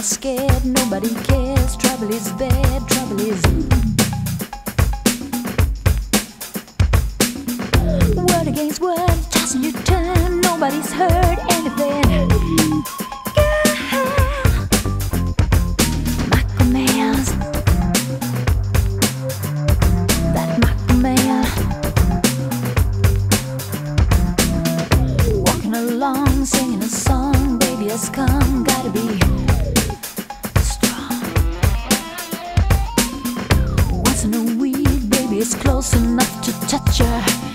not scared, nobody cares. Trouble is bad, trouble is word against word, tossing your turn. Nobody's heard anything. Singing a song, baby has come, gotta be strong. Once in a week, baby is close enough to touch her.